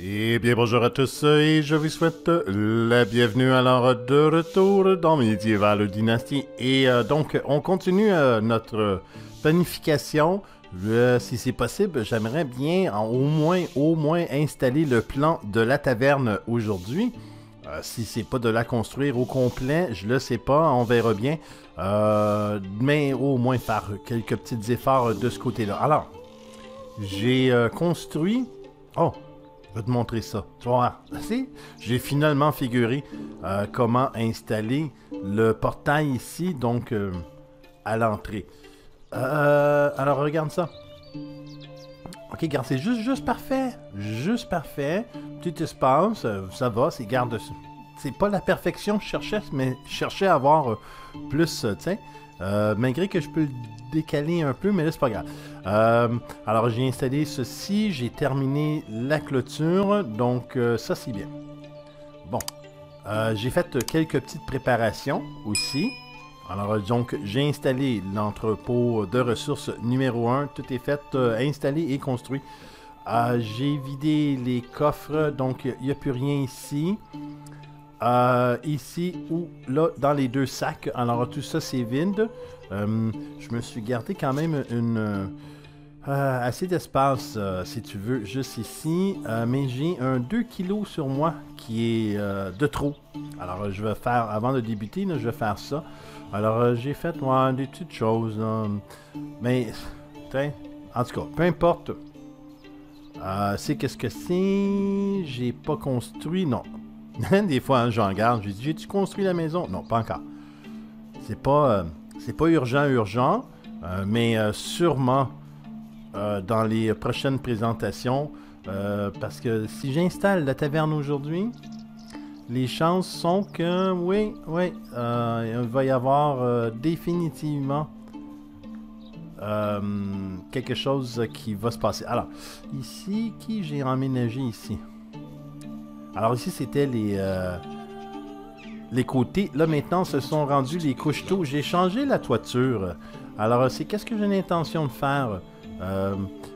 Eh bien bonjour à tous et je vous souhaite la bienvenue alors de retour dans Medieval Dynasty. Et donc on continue notre planification. Si c'est possible, j'aimerais bien au moins installer le plan de la taverne aujourd'hui. Si c'est pas de la construire au complet, je le sais pas, on verra bien. Mais au moins faire quelques petits efforts de ce côté-là. Alors, j'ai construit... Oh! Je vais te montrer ça. Tu vois, j'ai finalement figuré comment installer le portail ici, donc à l'entrée. Alors, regarde ça. Ok, regarde, c'est juste parfait. Juste parfait. Petit espace, ça va, c'est garde. C'est pas la perfection que je cherchais, mais je cherchais à avoir plus, tu sais. Malgré que je peux le décaler un peu, mais là c'est pas grave. Alors j'ai installé ceci, j'ai terminé la clôture, donc ça c'est bien. Bon, j'ai fait quelques petites préparations aussi. Alors donc j'ai installé l'entrepôt de ressources numéro 1, tout est fait, installé et construit. J'ai vidé les coffres, donc il n'y a plus rien ici. Ici ou là dans les deux sacs, alors tout ça c'est vide. Je me suis gardé quand même une assez d'espace si tu veux juste ici, mais j'ai un 2 kg sur moi qui est de trop. Alors je vais faire, avant de débuter là, je vais faire ça. Alors j'ai fait moi des petites choses là. Mais en tout cas peu importe, c'est qu'est-ce que c'est, j'ai pas construit, non. Des fois, hein, j'en garde, je dis, j'ai-tu construit la maison? Non, pas encore. C'est pas urgent, mais sûrement dans les prochaines présentations, parce que si j'installe la taverne aujourd'hui, les chances sont que, il va y avoir définitivement quelque chose qui va se passer. Alors, ici, qui j'ai emménagé ici? Alors ici, c'était les côtés. Là, maintenant, se sont rendus les couche-tôt. J'ai changé la toiture. Alors, c'est qu'est-ce que j'ai l'intention de faire?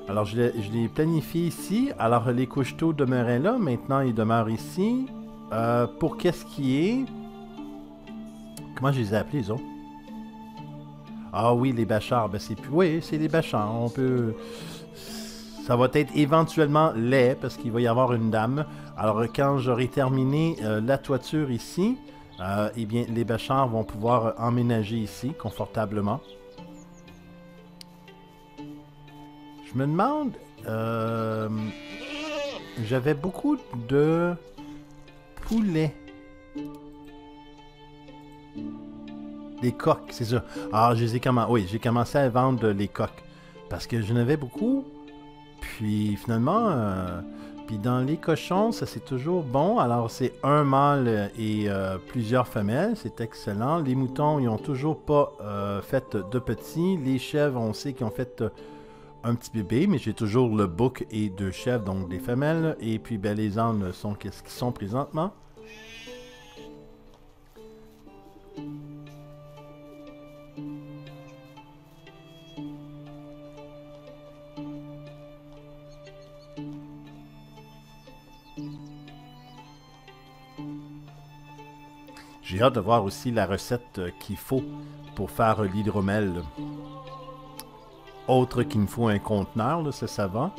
Alors, je l'ai planifié ici. Alors, les couche-tôt demeuraient là. Maintenant, ils demeurent ici. Pour qu'est-ce qui est... Comment je les ai appelés, les autres? Ah oui, les bâchards. Ben, c'est plus... Oui, c'est les bâchards. On peut... Ça va être éventuellement laid, parce qu'il va y avoir une dame. Alors, quand j'aurai terminé la toiture ici, eh bien, les bâchards vont pouvoir emménager ici, confortablement. Je me demande... J'avais beaucoup de poulets. Des coques, c'est ça. Alors, j'ai commencé à vendre les coques, parce que je n'avais beaucoup... Puis finalement, puis dans les cochons, ça c'est toujours bon. Alors c'est un mâle et plusieurs femelles, c'est excellent. Les moutons, ils n'ont toujours pas fait de petits. Les chèvres, on sait qu'ils ont fait un petit bébé, mais j'ai toujours le bouc et 2 chèvres, donc des femelles. Et puis ben, les ânes sont qu'est-ce qu'ils sont présentement. J'ai hâte de voir aussi la recette qu'il faut pour faire l'hydromel. Autre qu'il me faut un conteneur, là, c'est savant.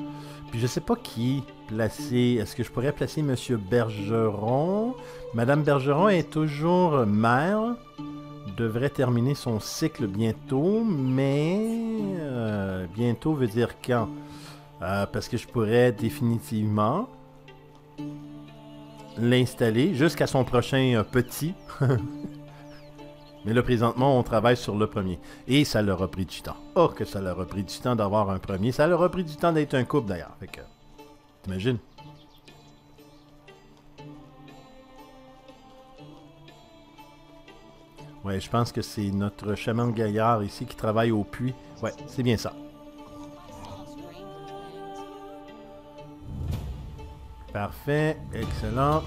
Puis je sais pas qui placer. Est-ce que je pourrais placer M. Bergeron? Madame Bergeron est toujours mère. Devrait terminer son cycle bientôt, mais bientôt veut dire quand? Parce que je pourrais définitivement l'installer jusqu'à son prochain petit. Mais là, présentement, on travaille sur le premier. Et ça leur a pris du temps. Oh, que ça leur a pris du temps d'avoir un premier. Ça leur a pris du temps d'être un couple, d'ailleurs. Fait que, t'imagines? Ouais, je pense que c'est notre chaman gaillard ici qui travaille au puits. Ouais, c'est bien ça. Parfait, excellent.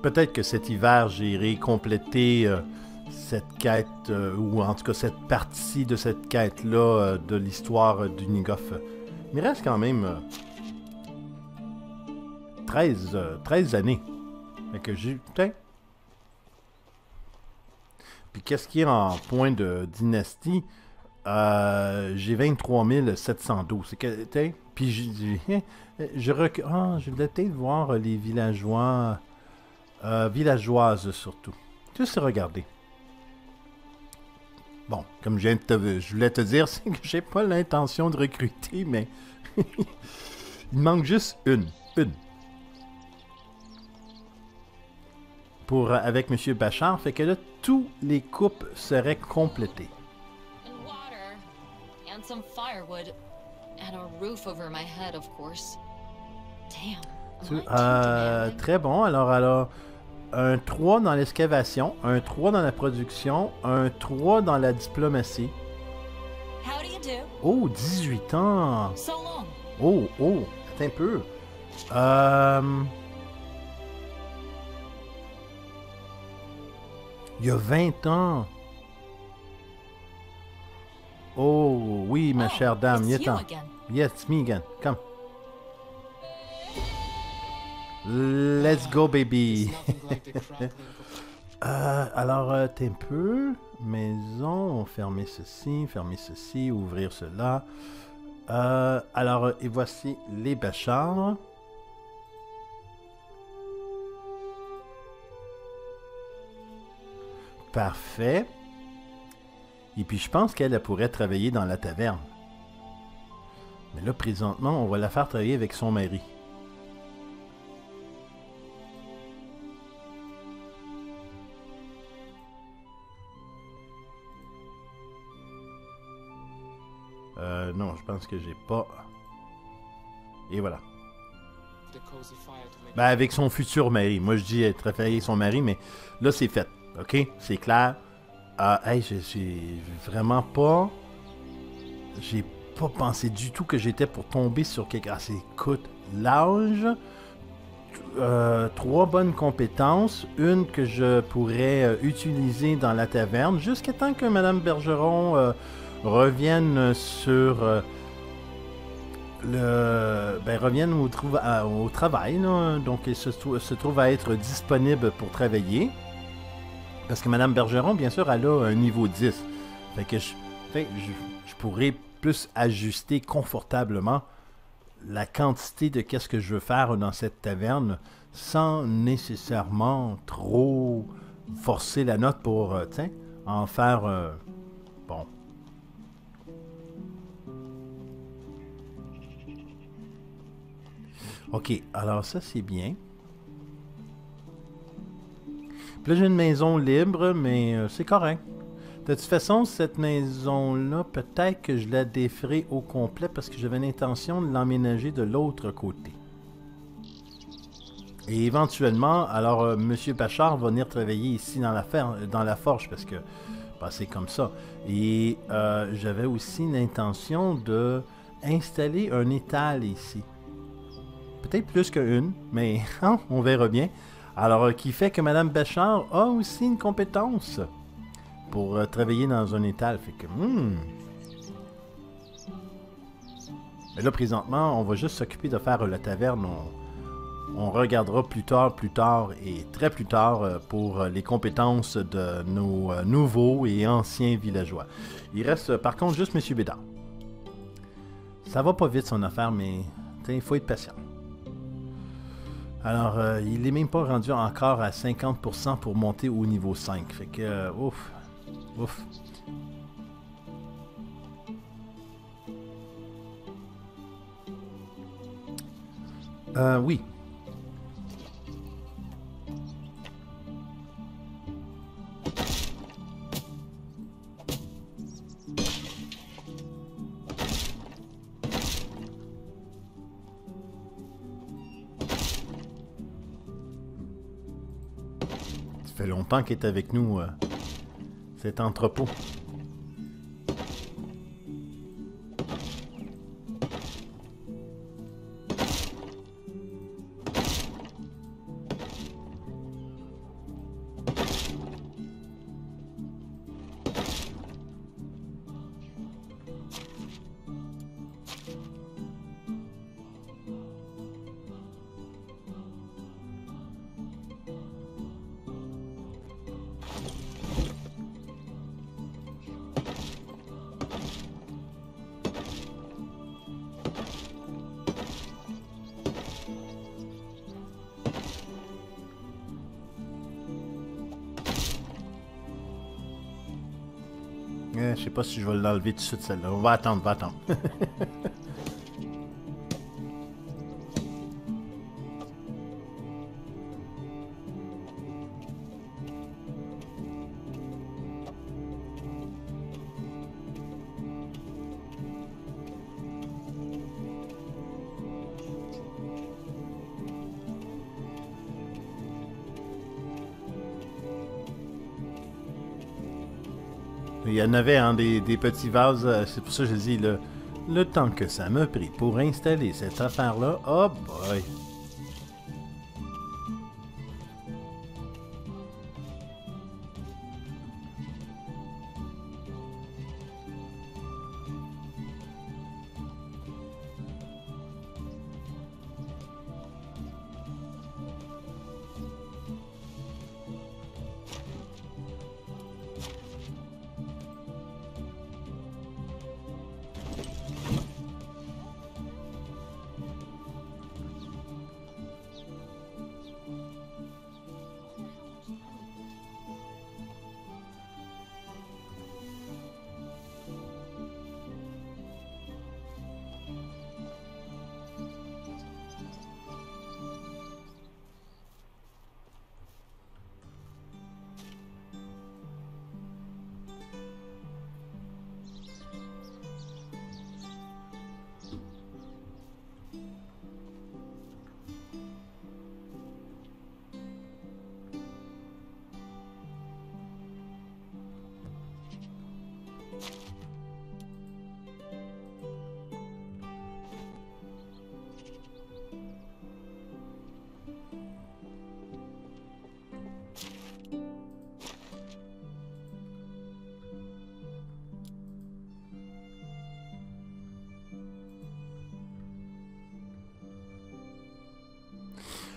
Peut-être que cet hiver, j'irai compléter cette quête, ou en tout cas cette partie de cette quête-là de l'histoire d'Unigoth. Il me reste quand même 13 années. Fait que j'ai... Puis qu'est-ce qu'il y a en point de dynastie? J'ai 23 712. Puis je recule. Ah, je voulais peut-être voir les villageois. Villageoises surtout. Juste regarder. Bon, comme je voulais te dire, c'est que j'ai pas l'intention de recruter, mais il manque juste une. Pour, avec M. Bachar, fait que là, tous les coupes seraient complétées. Très bon, alors un 3 dans l'excavation, un 3 dans la production, un 3 dans la diplomatie. Oh, 18 ans! Oh, oh, attends un peu. Il y a 20 ans. Oh, oui, ma chère dame, il est temps. Yes, me again. Come. Let's go, baby. T'es un peu. Maison, fermer ceci, ouvrir cela. Et voici les Bachars. Parfait. Et puis, je pense qu'elle pourrait travailler dans la taverne. Mais là, présentement, on va la faire travailler avec son mari. Non, je pense que j'ai pas... Et voilà. Ben, avec son futur mari. Moi, je dis travailler son mari, mais là, c'est fait. OK? C'est clair. Je suis vraiment pas... J'ai pas pensé du tout que j'étais pour tomber sur quelque... Ah, c'est... Écoute, l'âge... 3 bonnes compétences. Une que je pourrais utiliser dans la taverne jusqu'à temps que Mme Bergeron revienne sur... revienne au travail. Là. Donc, elle se trouve à être disponible pour travailler. Parce que Mme Bergeron, bien sûr, elle a un niveau 10. Fait que je pourrais plus ajuster confortablement la quantité de qu'est-ce que je veux faire dans cette taverne sans nécessairement trop forcer la note pour en faire... bon. OK, alors ça, c'est bien. Puis là, j'ai une maison libre, mais c'est correct. De toute façon, cette maison-là, peut-être que je la déferai au complet parce que j'avais l'intention de l'emménager de l'autre côté. Et éventuellement, alors, M. Bachar va venir travailler ici dans la forge parce que ben, c'est comme ça. Et j'avais aussi l'intention d'installer un étal ici. Peut-être plus qu'une, mais hein, on verra bien. Alors, qui fait que Mme Bachar a aussi une compétence pour travailler dans un étal. Fait que, Mais là, présentement, on va juste s'occuper de faire la taverne. On regardera plus tard et très plus tard pour les compétences de nos nouveaux et anciens villageois. Il reste, par contre, juste M. Bédard. Ça va pas vite, son affaire, mais il faut être patient. Alors, il n'est même pas rendu encore à 50% pour monter au niveau 5. Fait que, ouf. Oui. Longtemps qu'est avec nous cet entrepôt. Je sais pas si je vais l'enlever tout de suite celle-là. On va attendre, Il y en avait hein, des petits vases, c'est pour ça que je dis, le temps que ça m'a pris pour installer cette affaire-là, oh boy!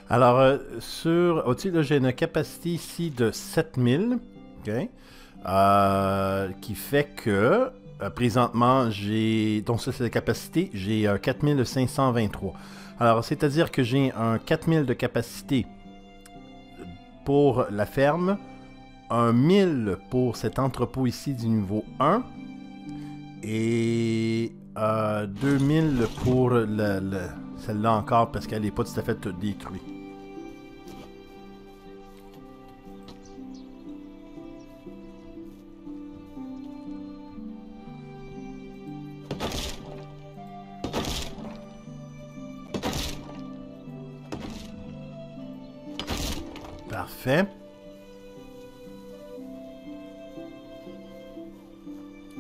Alors, au-dessus, là, j'ai une capacité ici de 7000, okay? Qui fait que, présentement, j'ai, donc ça c'est la capacité, j'ai 4523. Alors, c'est-à-dire que j'ai un 4000 de capacité pour la ferme, un 1000 pour cet entrepôt ici du niveau 1, et 2000 pour celle-là encore, parce qu'elle n'est pas tout à fait détruite. Parfait.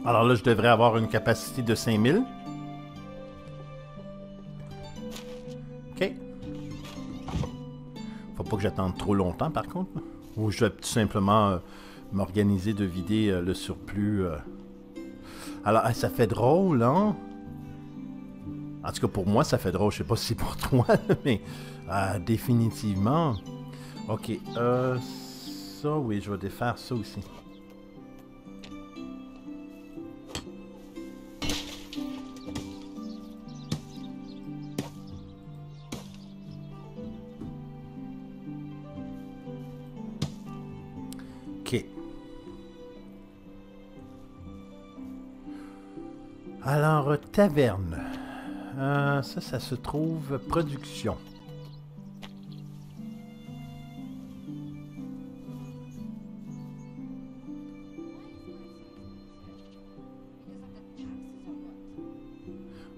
Alors là, je devrais avoir une capacité de 5000. OK. Faut pas que j'attende trop longtemps, par contre. Ou je vais tout simplement m'organiser de vider le surplus. Alors, ça fait drôle, hein? En tout cas, pour moi, ça fait drôle. Je sais pas si c'est pour toi, mais définitivement... OK, ça, oui, je vais défaire ça aussi. OK. Alors, taverne. Ça se trouve production.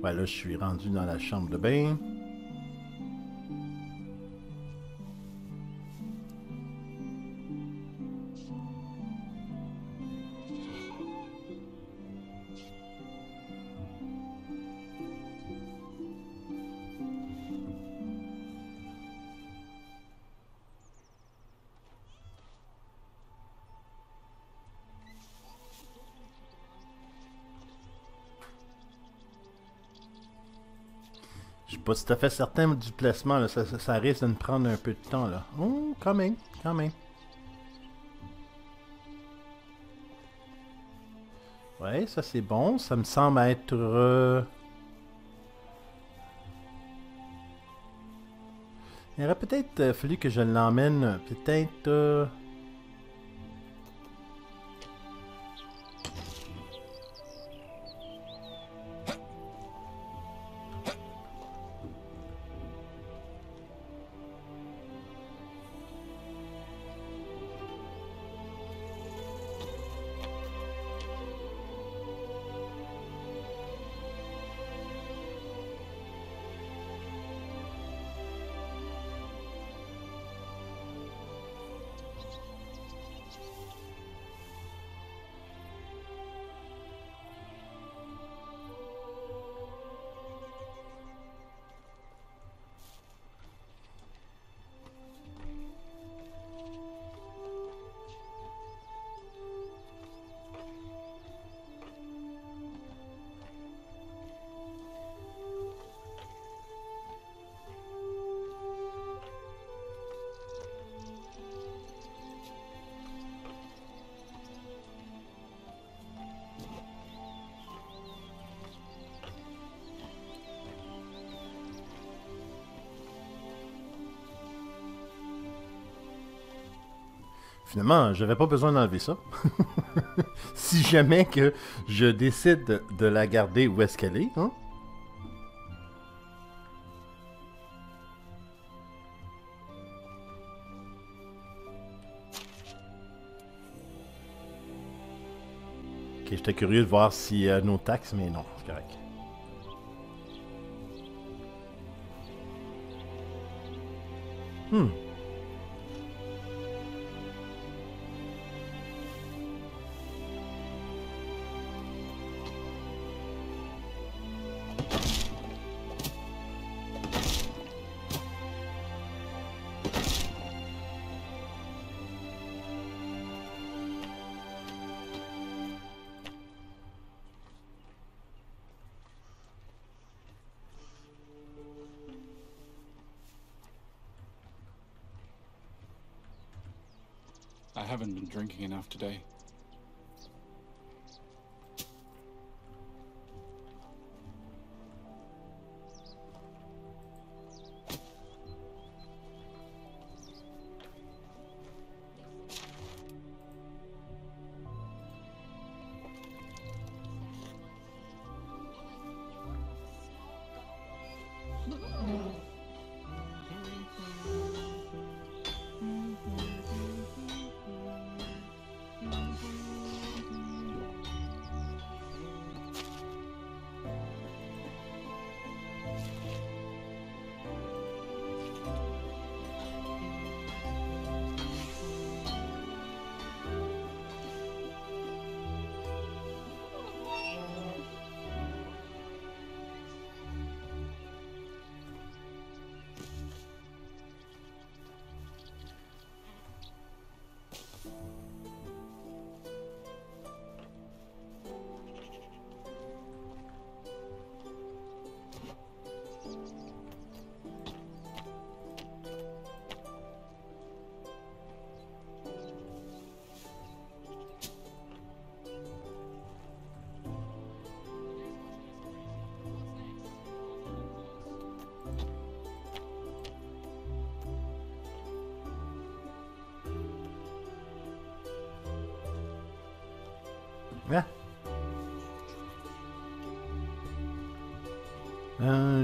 Ouais, là, je suis rendu dans la chambre de bain. Pas tout à fait certain du placement, là. Ça risque de me prendre un peu de temps, là. Oh, quand même, Ouais, ça c'est bon, ça me semble être... Il aurait peut-être fallu que je l'emmène, peut-être... finalement, j'avais pas besoin d'enlever ça. Si jamais que je décide de la garder où est-ce qu'elle est, hein? Ok, j'étais curieux de voir si nos taxes, mais non, c'est correct. I haven't been drinking enough today.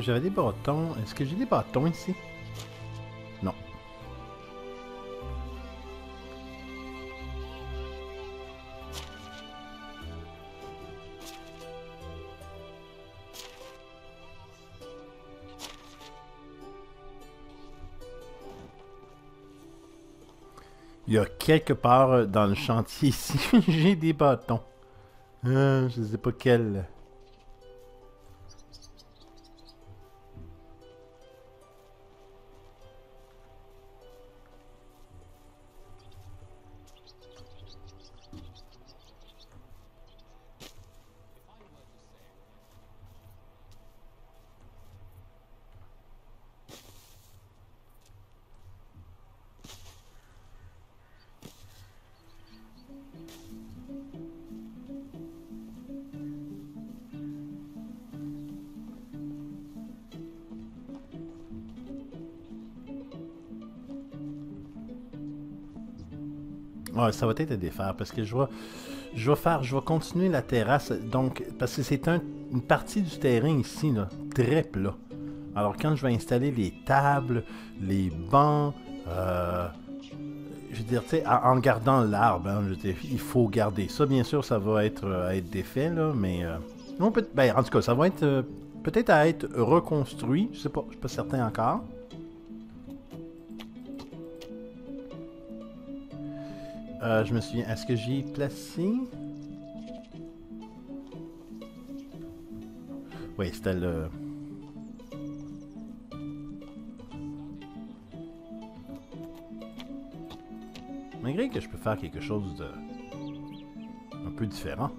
J'avais des bâtons. Est-ce que j'ai des bâtons ici? Non. Il y a quelque part dans le chantier ici, j'ai des bâtons. Je ne sais pas quel... Ouais, ça va être à défaire parce que je vais continuer la terrasse. Donc, parce que c'est une partie du terrain ici, là, très plat. Alors, quand je vais installer les tables, les bancs, je veux dire, tu sais, en gardant l'arbre, hein, il faut garder ça. Bien sûr, ça va être défait, là, mais on peut, ben, en tout cas, ça va être peut-être à être reconstruit. Je suis pas certain encore. Je me souviens, est-ce que j'ai placé? Oui, c'était le... Malgré que je peux faire quelque chose de... un peu différent.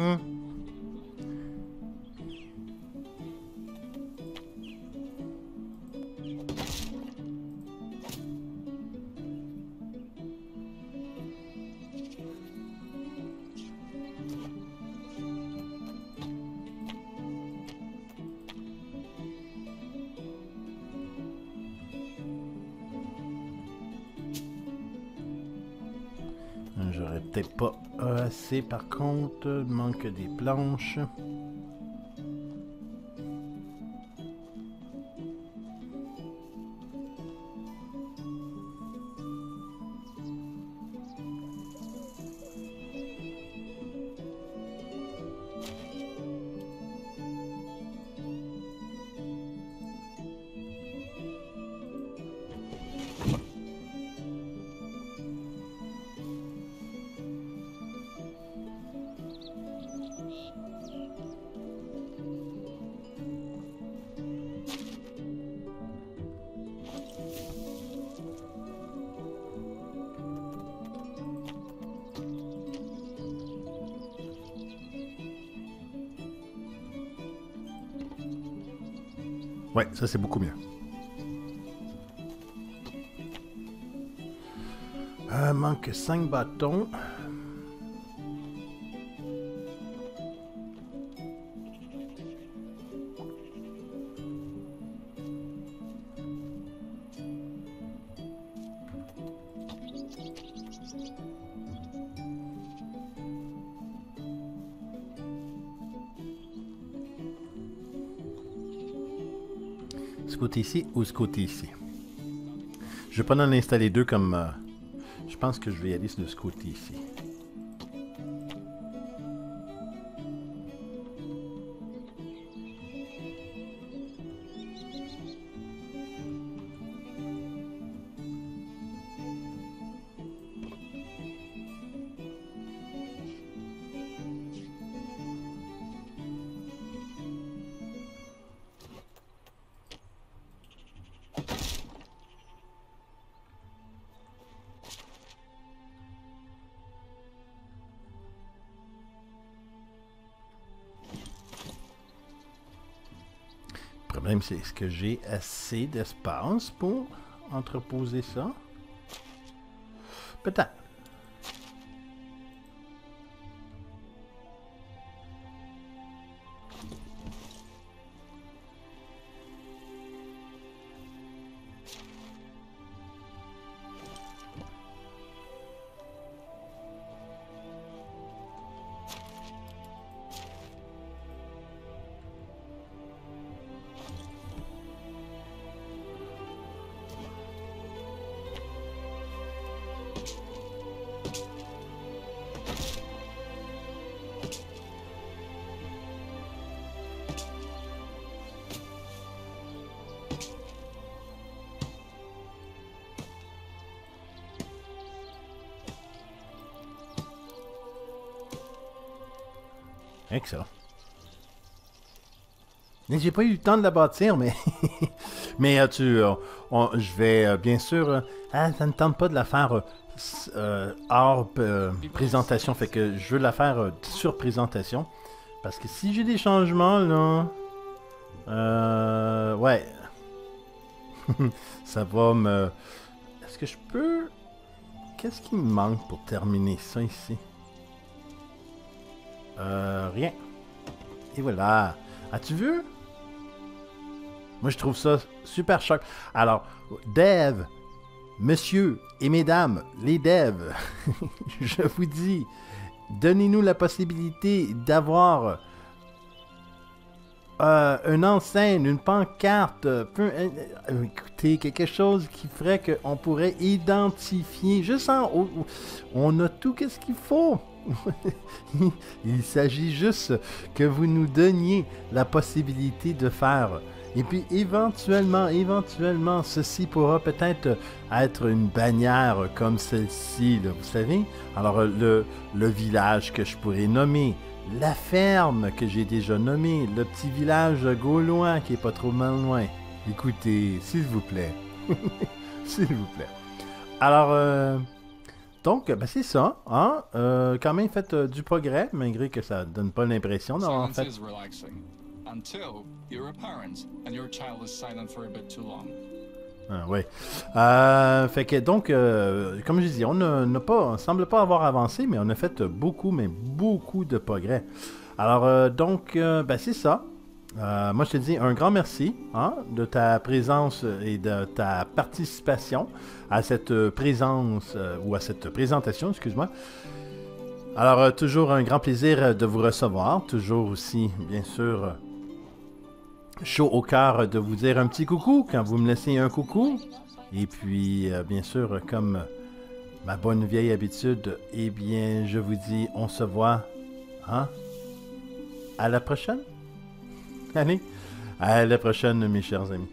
J'aurais peut-être pas assez par contre, manque des planches. Ouais, ça c'est beaucoup mieux. Manque 5 bâtons. Côté ici ou ce côté ici. Je vais pas en installer deux comme... je pense que je vais y aller de ce côté ici. Le problème, c'est est-ce que j'ai assez d'espace pour entreposer ça? Peut-être. Excellent. J'ai pas eu le temps de la bâtir, mais... mais je vais bien sûr... ça ne tente pas de la faire hors présentation, fait que je veux la faire sur présentation. Parce que si j'ai des changements, là... ouais. Ça va me... Est-ce que je peux... Qu'est-ce qui me manque pour terminer ça ici? Rien. Et voilà. As-tu vu? Moi, je trouve ça super choc. Alors, devs, monsieur et mesdames, les devs, je vous dis, donnez-nous la possibilité d'avoir une enseigne, une pancarte, écoutez, quelque chose qui ferait qu'on pourrait identifier juste en haut. On a tout qu'est-ce qu'il faut. Il s'agit juste que vous nous donniez la possibilité de faire. Et puis éventuellement, ceci pourra peut-être être une bannière comme celle-ci, vous savez. Alors le village que je pourrais nommer, la ferme que j'ai déjà nommée, le petit village gaulois qui est pas trop mal loin. Écoutez, s'il vous plaît. S'il vous plaît. Alors... Donc, ben c'est ça. Hein? Quand même, faites du progrès, malgré que ça donne pas l'impression d'avoir fait. Oui. Fait que donc, comme je dis, on ne semble pas avoir avancé, mais on a fait beaucoup, mais beaucoup de progrès. Alors, donc, ben c'est ça. Moi, je te dis un grand merci hein, de ta présence et de ta participation à cette présence ou à cette présentation, excuse-moi. Alors, toujours un grand plaisir de vous recevoir. Toujours aussi, bien sûr, chaud au cœur de vous dire un petit coucou quand vous me laissez un coucou. Et puis, bien sûr, comme ma bonne vieille habitude, eh bien, je vous dis, on se voit hein, à la prochaine. Allez, à la prochaine, mes chers amis.